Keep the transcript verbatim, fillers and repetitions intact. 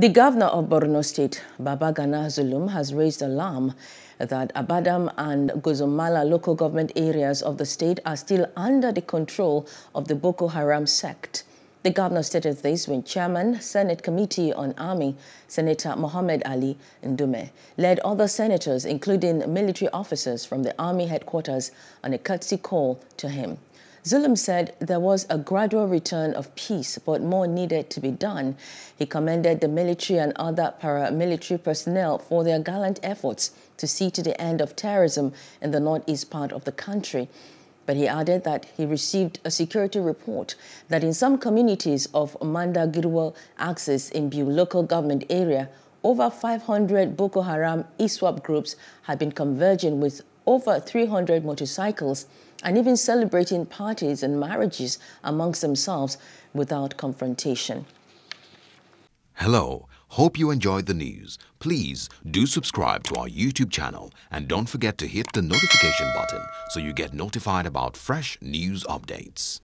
The governor of Borno State, Baba Gana Zulum, has raised alarm that Abadam and Gozomala local government areas of the state are still under the control of the Boko Haram sect. The governor stated this when Chairman, Senate Committee on Army, Senator Muhammad Ali Ndume, led other senators, including military officers from the Army headquarters, on a courtesy call to him. Zulum said there was a gradual return of peace, but more needed to be done. He commended the military and other paramilitary personnel for their gallant efforts to see to the end of terrorism in the northeast part of the country. But he added that he received a security report that in some communities of Manda Girwa axis in Bu local government area, over five hundred Boko Haram I S W A P groups had been converging with over three hundred motorcycles and even celebrating parties and marriages amongst themselves without confrontation. Hello, hope you enjoyed the news. Please do subscribe to our YouTube channel and don't forget to hit the notification button so you get notified about fresh news updates.